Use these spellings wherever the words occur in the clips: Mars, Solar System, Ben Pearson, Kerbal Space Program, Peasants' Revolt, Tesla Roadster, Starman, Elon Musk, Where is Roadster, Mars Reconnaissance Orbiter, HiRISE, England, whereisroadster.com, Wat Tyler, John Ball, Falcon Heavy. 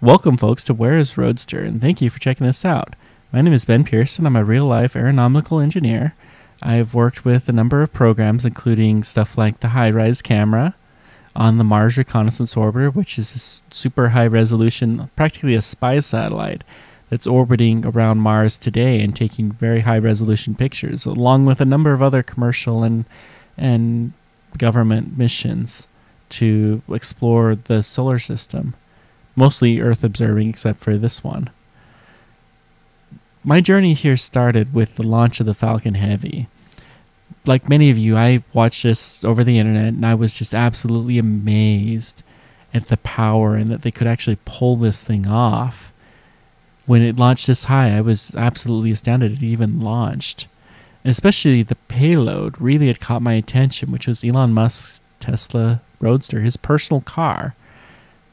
Welcome, folks, to Where is Roadster, and thank you for checking this out. My name is Ben Pearson. I'm a real-life aeronautical engineer. I've worked with a number of programs, including stuff like the HiRISE camera on the Mars Reconnaissance Orbiter, which is this super high-resolution, practically a spy satellite that's orbiting around Mars today and taking very high-resolution pictures, along with a number of other commercial and government missions to explore the solar system. Mostly Earth observing, except for this one. My journey here started with the launch of the Falcon Heavy. Like many of you, I watched this over the internet, and I was just absolutely amazed at the power and that they could actually pull this thing off. When it launched this high, I was absolutely astounded it even launched. And especially the payload really had caught my attention, which was Elon Musk's Tesla Roadster, his personal car.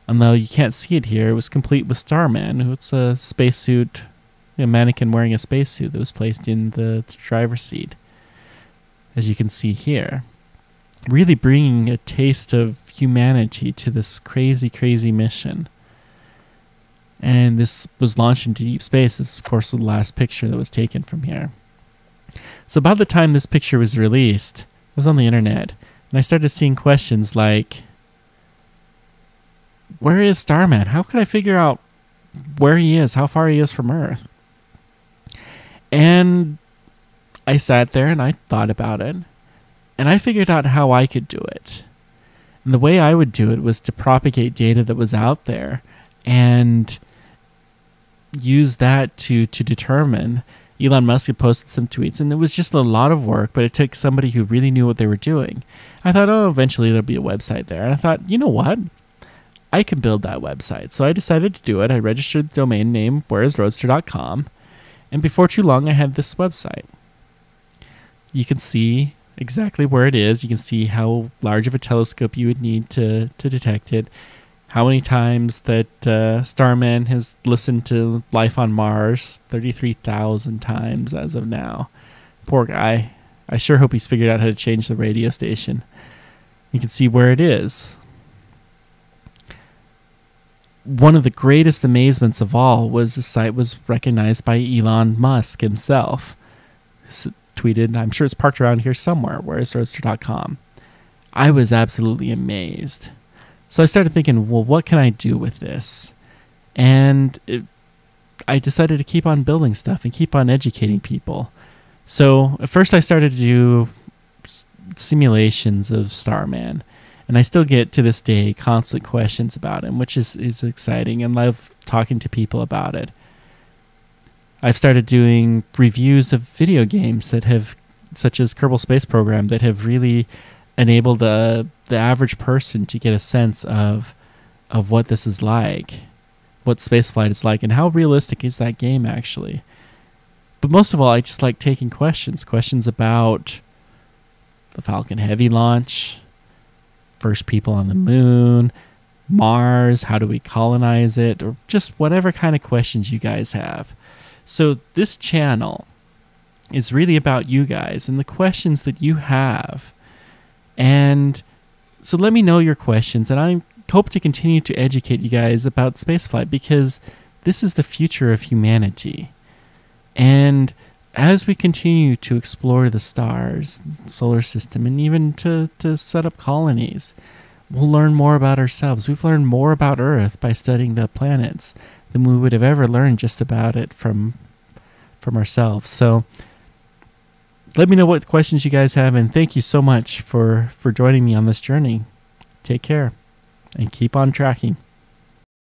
And though you can't see it here, it was complete with Starman, who's a spacesuit, a mannequin wearing a spacesuit that was placed in the driver's seat, as you can see here. Really bringing a taste of humanity to this crazy, crazy mission. And this was launched into deep space. This, of course, was the last picture that was taken from here. So by the time this picture was released, it was on the internet, and I started seeing questions like, where is Starman? How could I figure out where he is, how far he is from Earth? And I sat there and I thought about it, and I figured out how I could do it. And the way I would do it was to propagate data that was out there and use that to determine. Elon Musk had posted some tweets, and it was just a lot of work, but it took somebody who really knew what they were doing. I thought, oh, eventually there'll be a website there. And I thought, you know what? I can build that website. So I decided to do it. I registered the domain name whereisroadster.com, and before too long I had this website. You can see exactly where it is. You can see how large of a telescope you would need to detect it, how many times that Starman has listened to Life on Mars, 33,000 times as of now. Poor guy. I sure hope he's figured out how to change the radio station. You can see where it is. One of the greatest amazements of all was the site was recognized by Elon Musk himself. He tweeted, I'm sure it's parked around here somewhere, whereisroadster.com. I was absolutely amazed. So I started thinking, well, what can I do with this? And I decided to keep on building stuff and keep on educating people. So at first I started to do simulations of Starman. And I still get, to this day, constant questions about him, which is exciting, and love talking to people about it. I've started doing reviews of video games that have, such as Kerbal Space Program, that have really enabled the average person to get a sense of what this is like, what spaceflight is like, and how realistic is that game, actually. But most of all, I just like taking questions about the Falcon Heavy launch, first people on the moon, Mars, how do we colonize it, or just whatever kind of questions you guys have. So this channel is really about you guys and the questions that you have. And so let me know your questions, and I hope to continue to educate you guys about spaceflight, because this is the future of humanity. And as we continue to explore the stars, the solar system, and even to set up colonies, we'll learn more about ourselves. We've learned more about Earth by studying the planets than we would have ever learned just about it from ourselves. So let me know what questions you guys have, and thank you so much for joining me on this journey. Take care, and keep on tracking.